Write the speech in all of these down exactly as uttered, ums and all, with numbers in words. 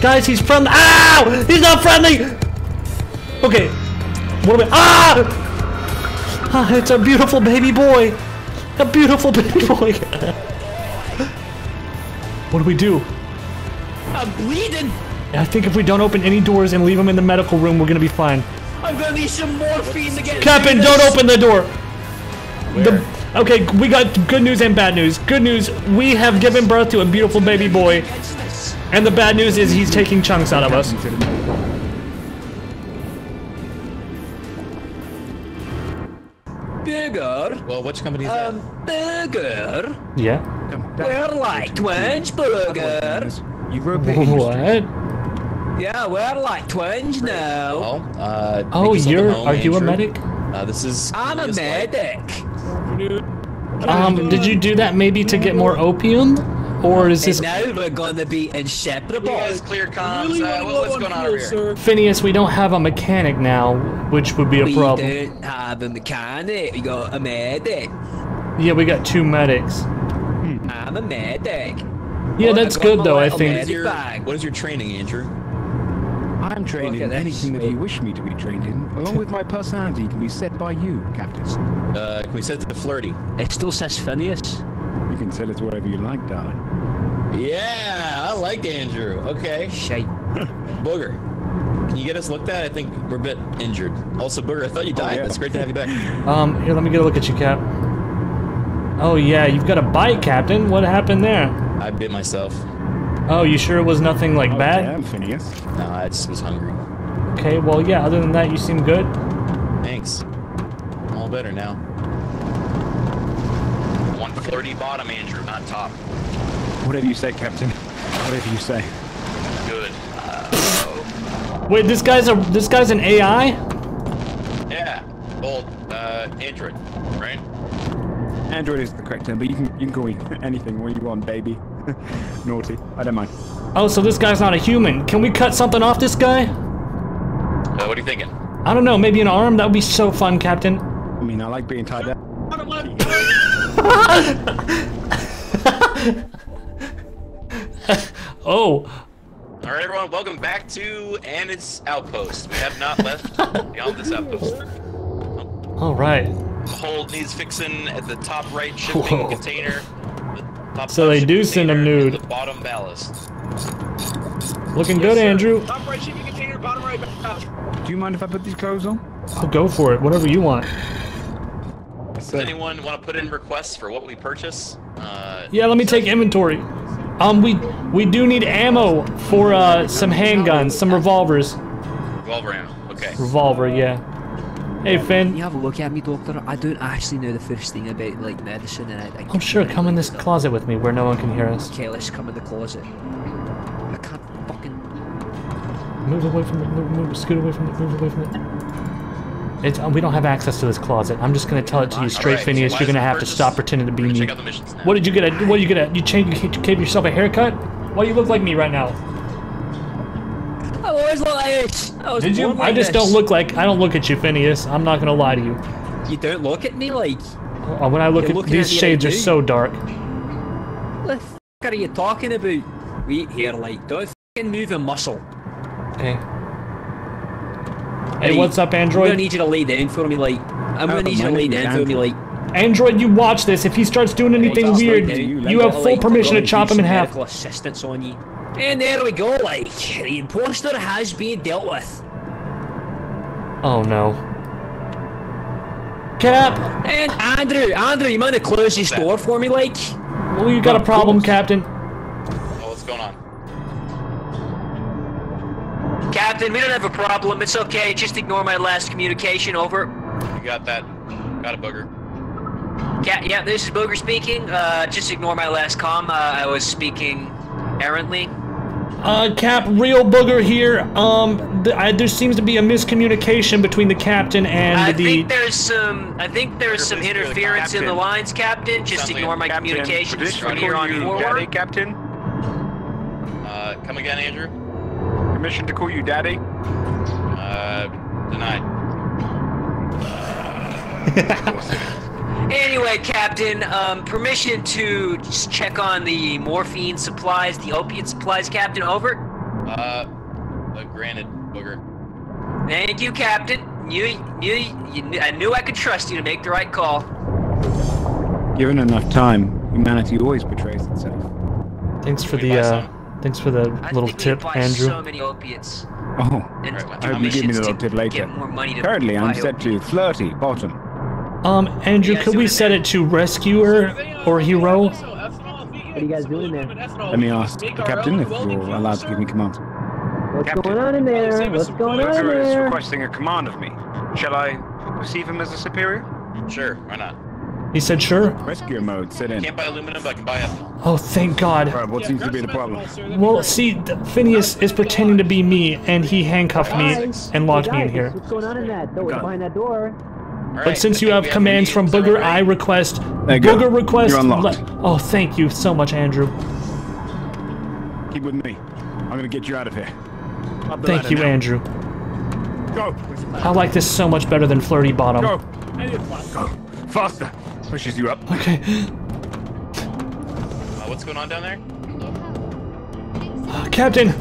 Guys, he's friendly. Ow! He's not friendly! Okay. What am I? Ah! Ah! It's a beautiful baby boy. A beautiful baby boy. What do we do? I'm bleeding. I think if we don't open any doors and leave him in the medical room, we're gonna be fine. I'm gonna need some morphine to get. Captain, don't open the door. The, okay, we got good news and bad news. Good news, we have given birth to a beautiful baby boy. And the bad news is he's taking chunks out of us. Burger. Well, which company is um, that? Burger. Yeah. We're like twinge burgers. What? Yeah, we're like twinge now. Oh, uh, oh you're, home, are Andrew. you a medic? Uh, this is. I'm a medic. Like... Um, did you do that maybe to get more opium? Or is this? And now we're going to be inseparable. You guys clear comms. Really uh, what's going on over here? Phineas, we don't have a mechanic now, which would be a we problem. We don't have a mechanic. We got a medic. Yeah, we got two medics. Hmm. I'm a medic. Yeah, well, that's good though. I think. What is, your, what is your training, Andrew? I'm trained in anything that you wish me to be trained in, along with my personality can be set by you, Captain. Uh, can we set it to flirty? It still says Phineas. You can tell it whatever you like, darling. Yeah, I like Andrew. Okay. Shite. Booger, can you get us looked at? I think we're a bit injured. Also, Booger, I thought you died. Oh, yeah. It's great to have you back. Um, here, let me get a look at you, Cap. Oh, yeah, you've got a bite, Captain. What happened there? I bit myself. Oh, you sure it was nothing, like, oh, bad? Yeah, I'm Phineas. No, I just was hungry. Okay, well, yeah, other than that, you seem good. Thanks. I'm all better now. one thirty bottom, Andrew, not top. Whatever you say, Captain. Whatever you say. Good. Uh, Wait, this guy's a this guy's an A I? Yeah. Well, uh, Android, right? Android is the correct term, but you can you can call me anything when you want, baby. Naughty. I don't mind. Oh, so this guy's not a human. Can we cut something off this guy? Uh, what are you thinking? I don't know. Maybe an arm. That would be so fun, Captain. I mean, I like being tied up. Oh. All right, everyone. Welcome back to Anid's Outpost. We have not left beyond this outpost. Oh. All right. Hole needs fixing at the top right shipping Whoa. container. Top so they do send him nude. The bottom ballast. Looking yes, good, sir. Andrew. Top right shipping container, bottom right ballast. Do you mind if I put these clothes on? I'll go for it. Whatever you want. Does anyone want to put in requests for what we purchase? Uh, yeah, let me take inventory. Um, we we do need ammo for uh some handguns, some revolvers. Revolver ammo. Okay. Revolver, yeah. Hey, Finn. Can you have a look at me, Doctor? I don't actually know the first thing about, like, medicine, and I... I I'm sure, come in this stuff. closet with me where no one can hear us. Okay, let's come in the closet. I can't fucking... Move away from it, move, move, scoot away from it, move away from it. It's, uh, we don't have access to this closet. I'm just gonna tell it to you straight, right, Phineas. So you're gonna have purchase? to stop pretending to be me. Check out the missions now. What did you get at? What did you get at? You changed, you gave yourself a haircut? Why do you look like me right now? I always look like this. I was Did you? Like I just this. don't look like. I don't look at you, Phineas. I'm not gonna lie to you. You don't look at me like. Oh, when I look at these shades, are so dark. What the f are you talking about? Wait here, like, don't fucking move a muscle. Okay. Hey, hey, what's up, Android? I'm gonna need you to lay down for me, like. I'm gonna need you to lay down for me, like. Android, you watch this. If he starts doing anything weird, you have full permission to chop him in half. Medical assistance on you. And there we go, like, the imposter has been dealt with. Oh no. Cap! And Andrew, Andrew, you mind to close this door for me, like? Well, you got a problem, Captain. Oh, what's going on? Captain, we don't have a problem, it's okay, just ignore my last communication, over. You got that. Got a booger. Yeah, yeah, this is Booger speaking, uh, just ignore my last comm, uh, I was speaking... errantly. Uh, Cap, real Booger here. Um, th I, there seems to be a miscommunication between the captain and I the. I think there's some. I think there's some interference in the lines, Captain. Just Something. ignore my captain. communications from here on forward. Daddy, Captain. Uh, come again, Andrew. Permission to call you Daddy. Uh, denied. Uh, Anyway, Captain, um, permission to just check on the morphine supplies, the opiate supplies, Captain, over? Uh, uh granted, Booger. Thank you, Captain. You, you, you, I knew I could trust you to make the right call. Given enough time, humanity always betrays itself. Thanks for the, uh, thanks for the little tip, Andrew. So many opiates. Oh, and right, I hope you give me the little tip later. Currently, I'm set to flirty bottom. Um, Andrew, could we set it to rescuer or hero? What are you guys doing there? Let me ask the captain if you're allowed to give me command. What's going on in there? What's going on in there? Is requesting a command of me. Shall I receive him as a superior? Sure, why not? He said sure. Rescuer mode, sit in. Can't buy aluminum, but I can buy ethanol. Oh, thank God. All right, what seems to be the problem? Well, see, Phineas is pretending to be me, and he handcuffed me and locked me in here. What's going on in that? Don't behind that door. But right, since you have commands from Booger, right? I request. Booger request. You're unlocked. Oh, thank you so much, Andrew. Keep with me. I'm gonna get you out of here. Thank you, now. Andrew. Go. I like this so much better than Flirty Bottom. Go. Go. Faster. Pushes you up. Okay. Uh, what's going on down there? Uh, Captain.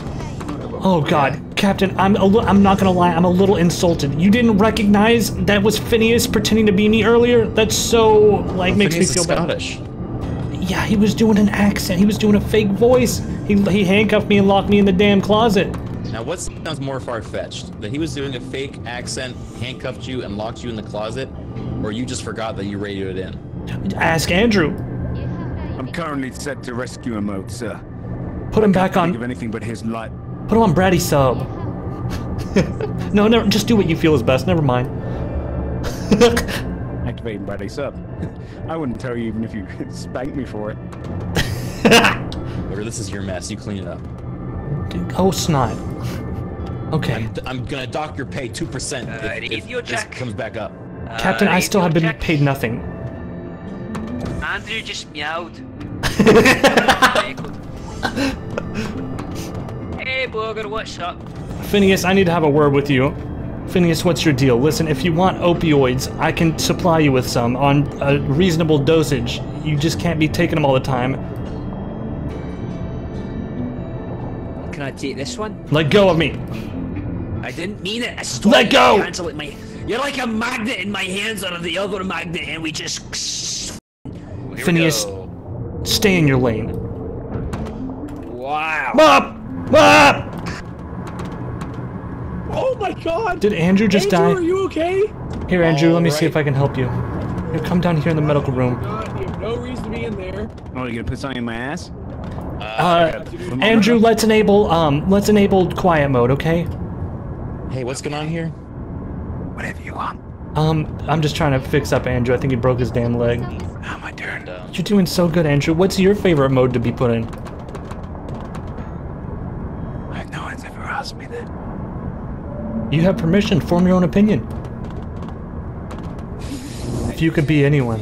Oh God. Captain, I'm a li I'm not gonna lie, I'm a little insulted. You didn't recognize that was Phineas pretending to be me earlier? That's so, like, well, makes Phineas me feel Scottish. Bad. Yeah, he was doing an accent. He was doing a fake voice. He, he handcuffed me and locked me in the damn closet. Now, what sounds more far-fetched? That he was doing a fake accent, handcuffed you, and locked you in the closet? Or you just forgot that you radioed in? Ask Andrew. I'm currently set to rescue him out, sir. Put him I back on. Think of anything but his light. Put on Bratty Sub. No, never, just do what you feel is best. Never mind. Activating Bratty Sub. I wouldn't tell you even if you spanked me for it. Or this is your mess. You clean it up. Dude, oh, snot. Okay. I'm, I'm gonna dock your pay two percent uh, if, if, if this comes back up. Uh, Captain, I still have been check. paid nothing. Andrew just meowed. Hey, Booger, what's up? Phineas, I need to have a word with you. Phineas, what's your deal? Listen, if you want opioids, I can supply you with some on a reasonable dosage. You just can't be taking them all the time. Can I take this one? Let go of me. I didn't mean it. I stole Let go! Cancel it, my... You're like a magnet in my hands out of the other magnet, and we just... Well, Phineas, we stay in your lane. Wow. Mop! Ah! Oh my God! Did Andrew just Andrew, die? Are you okay? Here, Andrew. All let me right. see if I can help you. Here, come down here in the medical room. God, you have no reason to be in there. Oh, you gonna put something in my ass? Uh, uh Andrew, let's enable um, let's enable quiet mode, okay? Hey, what's going on here? Whatever you want. Um, I'm just trying to fix up Andrew. I think he broke his damn leg. How am I doing? You're doing so good, Andrew. What's your favorite mode to be put in? Me that. You have permission to form your own opinion. If you could be anyone.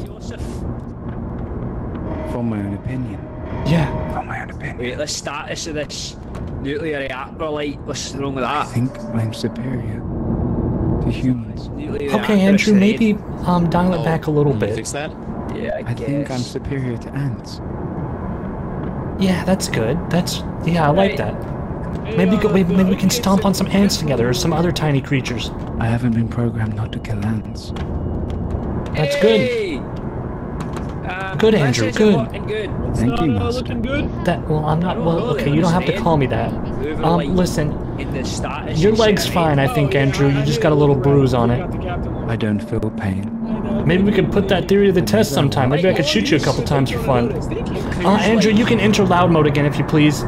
Form my own opinion. Yeah. Form my own opinion. Wait, the status of this nuclear reactor light, what's wrong with that? I think I'm superior to humans. Okay, Andrew, maybe um, dial it back a little bit. Fix that? Yeah, I, I guess. think I'm superior to ants. Yeah, that's good. That's yeah, I right. like that. Maybe, go, maybe, maybe we can stomp on some ants together, or some other tiny creatures. I haven't been programmed not to kill ants. That's hey! good. Um, good, Andrew. Good. good. Thank not, you, uh, looking good? That well, I'm not. Well, okay. You don't have to call me that. Um, listen. Your leg's fine, I think, Andrew. You just got a little bruise on it. I don't feel pain. Maybe we could put that theory to the test sometime. Maybe I could shoot you a couple times for fun. Uh, Andrew, you can enter loud mode again if you please.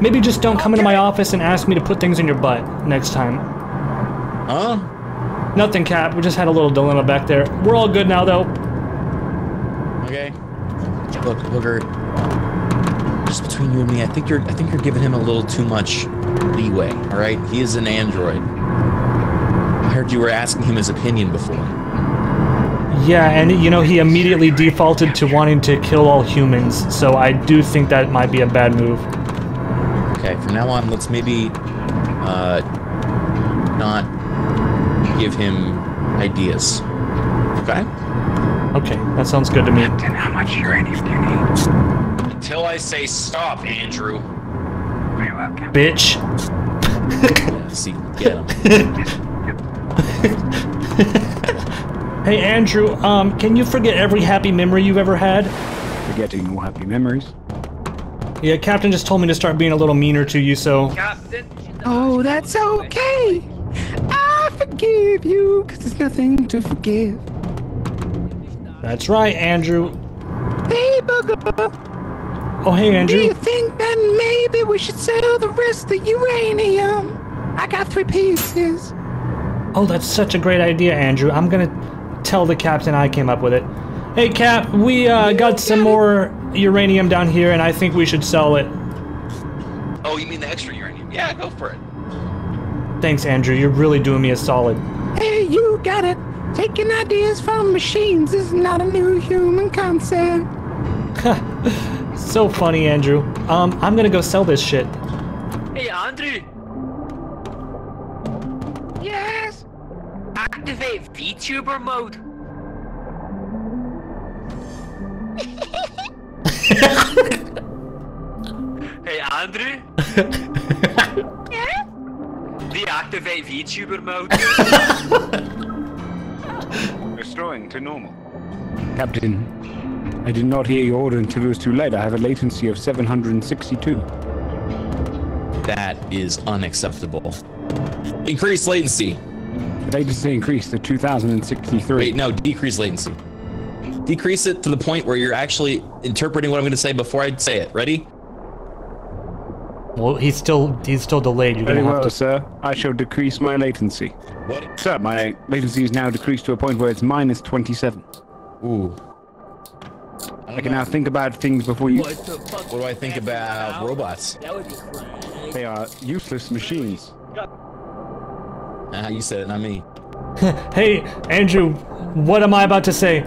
Maybe just don't come into my office and ask me to put things in your butt next time. Huh? Nothing, Cap. We just had a little dilemma back there. We're all good now, though. Okay. Look, Booger. Just between you and me, I think you're, I think you're giving him a little too much leeway. All right? He is an android. I heard you were asking him his opinion before. Yeah, and you know he immediately defaulted to wanting to kill all humans, so I do think that might be a bad move. Okay, from now on, let's maybe uh, not give him ideas, okay? Okay, that sounds good to me. Then how much uranium do you need? Until I say stop, Andrew. Very well, Captain. Bitch. Yeah, see, get him. Hey, Andrew, um, can you forget every happy memory you've ever had? Forgetting no happy memories. Yeah, Captain just told me to start being a little meaner to you, so... Captain! Oh, that's okay! I forgive you, because there's nothing to forgive. That's right, Andrew. Hey, Booger! Oh, hey, Andrew. Do you think that maybe we should sell the rest of the uranium? I got three pieces. Oh, that's such a great idea, Andrew. I'm gonna tell the Captain I came up with it. Hey, Cap, we uh, got some more uranium down here, and I think we should sell it. Oh, you mean the extra uranium? Yeah, go for it. Thanks, Andrew. You're really doing me a solid. Hey, you got it. Taking ideas from machines is not a new human concept. So funny, Andrew. Um, I'm gonna go sell this shit. Hey, Andrew. Yes? Activate VTuber mode. Hey, Andrew. Yeah? Deactivate VTuber mode. Restoring to normal. Captain, I did not hear your order until it was too late. I have a latency of seven hundred sixty-two. That is unacceptable. Increase latency. The latency increased to two thousand sixty-three. Wait, no, decrease latency. Decrease it to the point where you're actually interpreting what I'm going to say before I say it. Ready? Well, he's still he's still delayed. You're Very gonna well, have to... sir. I shall decrease my latency. What? Sir, my latency is now decreased to a point where it's minus twenty-seven. Ooh. I, I can know. now think about things before you... What the fuck? What do I think about now? Robots? That would be crazy. They are useless machines. Ah, you said it, not me. Hey, Andrew, what am I about to say?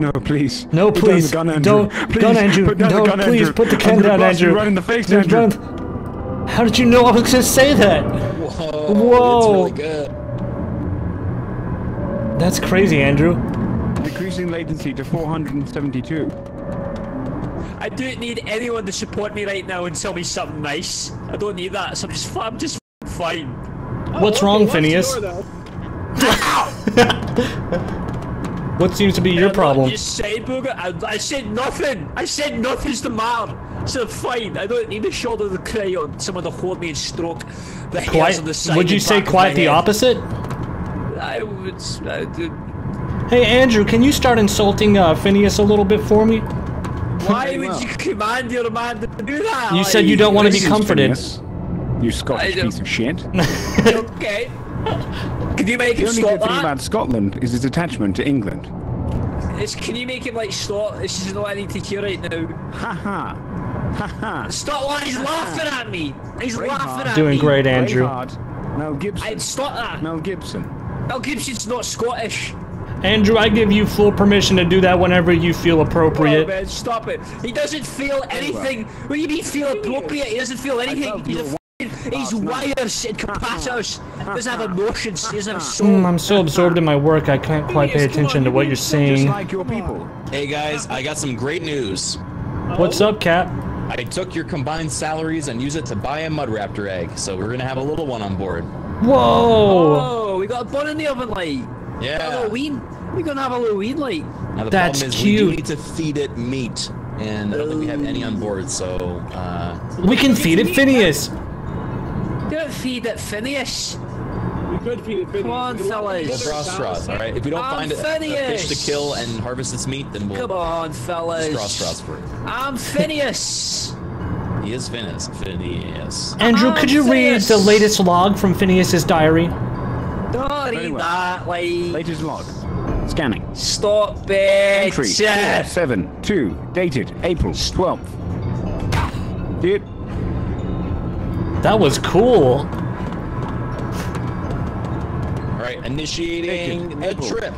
No, please. No, please. Put down the gun, Andrew. Don't. Please. Gun, Andrew. Put down don't, the gun, please. Andrew. Put the gun down, Andrew. Right in the face, Andrew. Andrew. How did you know I was going to say that? Whoa. Whoa. It's really good. That's crazy, Andrew. Decreasing latency to four hundred seventy-two. I don't need anyone to support me right now and tell me something nice. I don't need that. So I'm just, I'm just fine. What's oh, wrong, okay, Phineas? What seems to be your problem? You say, Booger? I, I said nothing! I said nothing's the matter! So fine, I don't need to shoulder the crayon, someone to hold me and stroke the hairs on the side. Would you say quite the opposite? I would... I did. Hey, Andrew, can you start insulting uh, Phineas a little bit for me? Why would you command your man to do that? You said you don't want to be comforted. You Scottish piece of shit. Okay. Can you make it stop that? The only good thing about Scotland is its attachment to England. It's, can you make it like stop? This isn't what I need to hear right now. Ha ha. Ha ha. Stop that, he's laughing at me. He's laughing at me. Doing great, Andrew. Mel Gibson. I'd stop that. Mel Gibson. Mel Gibson's not Scottish. Andrew, I give you full permission to do that whenever you feel appropriate. Oh, man, stop it. He doesn't feel anything. What do you mean feel appropriate? He doesn't feel anything. He's a He's wires and capacitors. He doesn't have emotions. He doesn't have soul. Mm, I'm so absorbed in my work, I can't quite pay attention to what you're saying. Hey guys, I got some great news. What's up, Cap? I took your combined salaries and used it to buy a Mud Raptor egg, so we're gonna have a little one on board. Whoa! Oh, we got a bun in the oven light. Yeah. Halloween. We're gonna have a Halloween light. Now the That's problem is cute. We do need to feed it meat, and I don't think we have any on board, so. Uh, we can feed it Phineas. Don't feed it Phineas. We could feed it Phineas. Come on, fellas. We'll draw straws, alright? If we don't I'm find a, a fish to kill and harvest its meat, then we'll Come on, fellas. draw straws for it. I'm Phineas. He is Phineas. Phineas. Andrew, I'm could you Phineas. read the latest log from Phineas's diary? Don't read that, like... Latest log. Scanning. Stop it. Entry four seven two, dated April twelfth. Dude. That was cool. Alright, initiating the trip.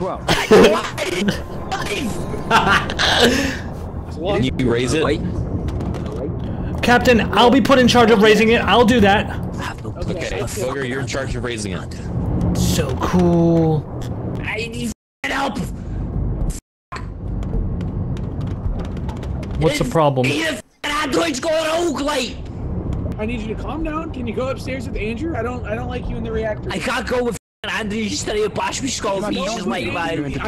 Can you raise it? Captain, I'll be put in charge of raising it. I'll do that. Okay, Booger, you're in charge of raising it. So cool. I need help. What's the problem? Android's going roguelite! I need you to calm down. Can you go upstairs with Andrew? I don't I don't like you in the reactor. I can't go with Andrew, he's just trying to bash me skull features like that. He's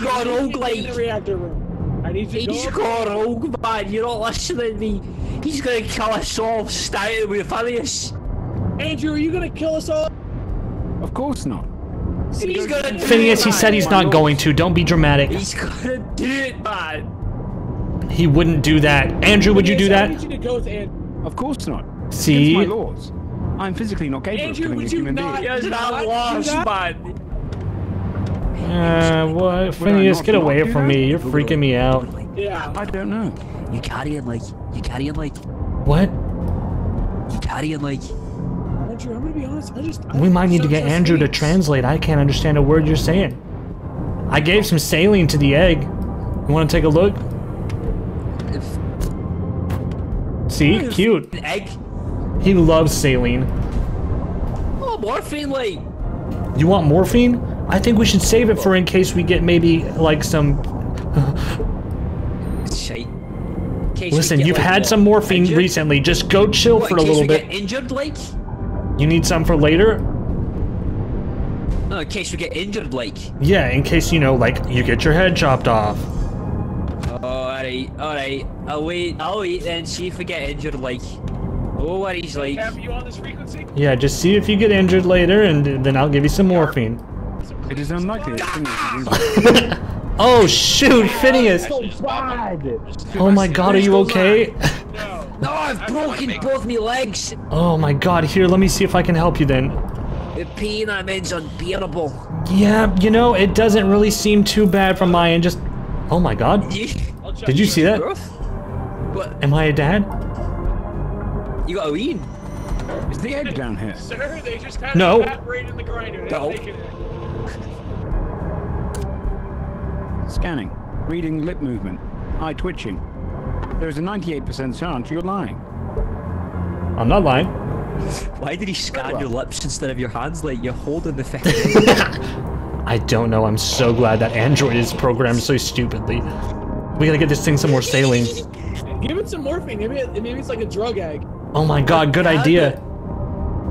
got roguelite in the reactor room. I need you to go. He's got rogue, man, you're not listening to me. He's gonna kill us all, starting with Phileas. Andrew, are you gonna kill us all? Of course not. He's gonna Phineas, he said he's not going to. Don't be dramatic. He's gonna do it, man. He wouldn't do that. Andrew, would you do that? I need you to go with Andrew. Of course not. See? Against my laws. I'm physically not capable Andrew, of killing a human being. Andrew, would you not? You're not lost, man. Uh, what? Phineas, get away from me. You're freaking me out. Yeah. I don't know. You carry it like... You carry it like... What? You carry it like... Andrew, I'm gonna be honest, I just... We might need to get Andrew to translate. I can't understand a word you're saying. I gave some saline to the egg. You wanna take a look? See, cute. Egg. He loves saline. Oh, morphine, like. You want morphine? I think we should save it for in case we get maybe like some. Shit. Listen, you've like had some morphine injured? recently. Just go chill what, for a little bit. In case we get injured, like. You need some for later. No, in case we get injured, like. Yeah, in case you know, like, you get your head chopped off. Alright, alright, I'll wait, I'll wait then, see if we get injured, like, oh, what he's like. Have you on this frequency? Yeah, just see if you get injured later, and then I'll give you some morphine. It is unlikely. Oh, shoot, Phineas! Oh my god, are you okay? No, no, I've broken both my legs! Oh my god, here, let me see if I can help you then. The pain I'm in's unbearable. Yeah, you know, it doesn't really seem too bad from my end, just... Oh my god. Did you see that? What? Am I a dad? You got a weed? Is the egg down here? Sir, they just had no. evaporate in the grinder. No. Scanning. Reading lip movement. Eye twitching. There is a ninety-eight percent chance you're lying. I'm not lying. Why did he scan well. your lips instead of your hands? Like, you're holding the thing. I don't know. I'm so glad that Android is programmed so stupidly. We gotta get this thing some more saline. Give it some morphine. Maybe, it, maybe it's like a drug egg. Oh my god, good now, idea.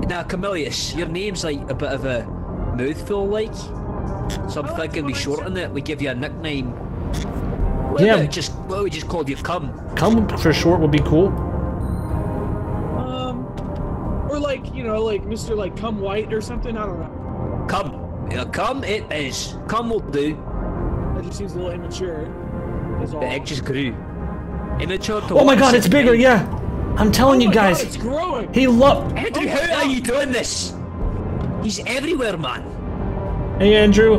Now, Camillus, your name's like a bit of a mouthful, like. So I'm thinking we shorten it. We give you a nickname. What yeah. Just what we just called you, Cum. Cum for short would be cool. Um, or like you know, like Mister like Cum White or something. I don't know. Cum. Uh, come it is. Come will do. That just seems a little immature. The egg just grew. Immature to oh my god, it's bigger, egg. yeah! I'm telling oh you guys. God, it's growing. He loved Andrew, oh how god. are you doing this? He's everywhere, man. Hey Andrew.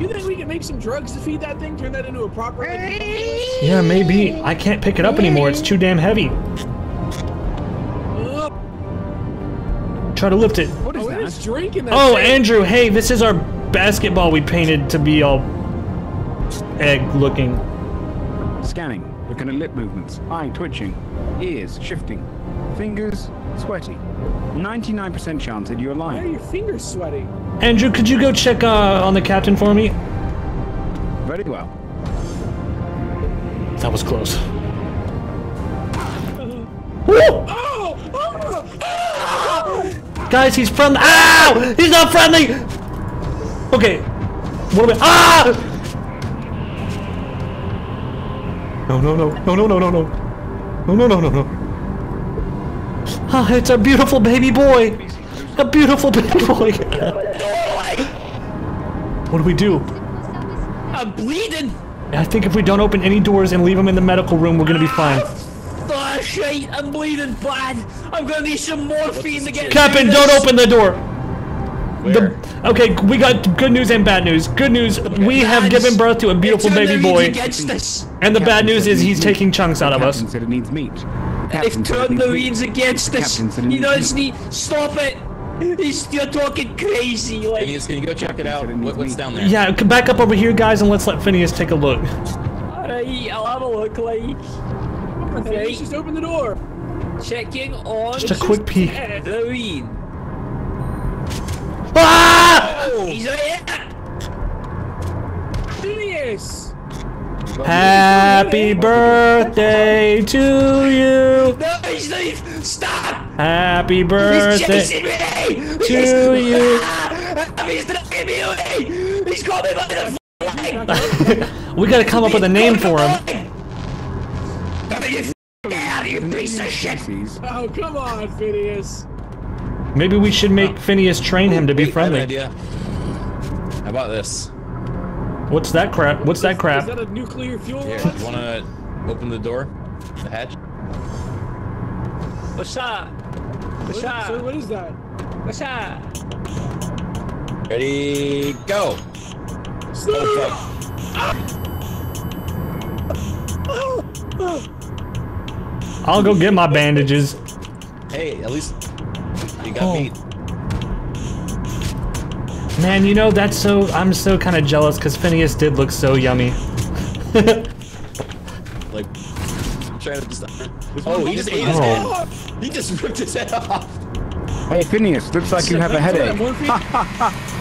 You think we can make some drugs to feed that thing? Turn that into a proper egg? Yeah, maybe. I can't pick it up anymore, it's too damn heavy. Try to lift it. What is oh, that? Drinking that oh, thing. Andrew, hey, this is our basketball we painted to be all egg-looking. Scanning, looking at lip movements, eye twitching, ears shifting, fingers sweaty. ninety-nine percent chance that you're lying. Why are your fingers sweaty? Andrew, could you go check uh, on the captain for me? Very well. That was close. Woo! Guys, he's friendly. Ow! He's not friendly! Okay. What am I? Ah! No, no, no. No, no, no, no, no. No, no, no, no, no. Ah, it's a beautiful baby boy. A beautiful baby boy. What do we do? I'm bleeding. I think if we don't open any doors and leave him in the medical room, we're gonna be fine. Oh shit, I'm bleeding bad. I'm gonna need some morphine to get Captain, don't open the door. Where? The, okay, we got good news and bad news. Good news, okay. we have given birth to a beautiful baby boy. This. And the Captain bad news is he's meat. taking chunks out Captain of us. Captain said it needs meat. They've turned the Marines against us. You know, it's neat. Stop it. He's, you're talking crazy. Like. Phineas, can you go check it out? What, what's down there? Yeah, back up over here, guys, and let's let Phineas take a look. Alright, I'll have a look, like. Okay. Just open the door. Checking on. Just a quick peek. Halloween. Ah! Oh. He's right here. Phineas. Happy birthday to you. No, he's leaving. Stop. Happy birthday he's me. to he's, you. Ah, he's taking me away. He's got me by the leg. We gotta come up with a name for him. Out, you piece of shit. Oh, come on, Phineas. Maybe we should make Phineas train him to be friendly. Idea. How about this? What's that crap? What's that crap? Is that a nuclear fuel? Here, you wanna open the door? The hatch? What's up? What's up? So what is that? What's up? Ready, go! I'll go get my bandages. Hey, at least you got oh. meat. Man, you know, that's so... I'm so kind of jealous because Phineas did look so yummy. Like... I'm trying to stop. Oh, he just ate his head off! He just ripped his head off! Hey, Phineas, looks like you have a headache.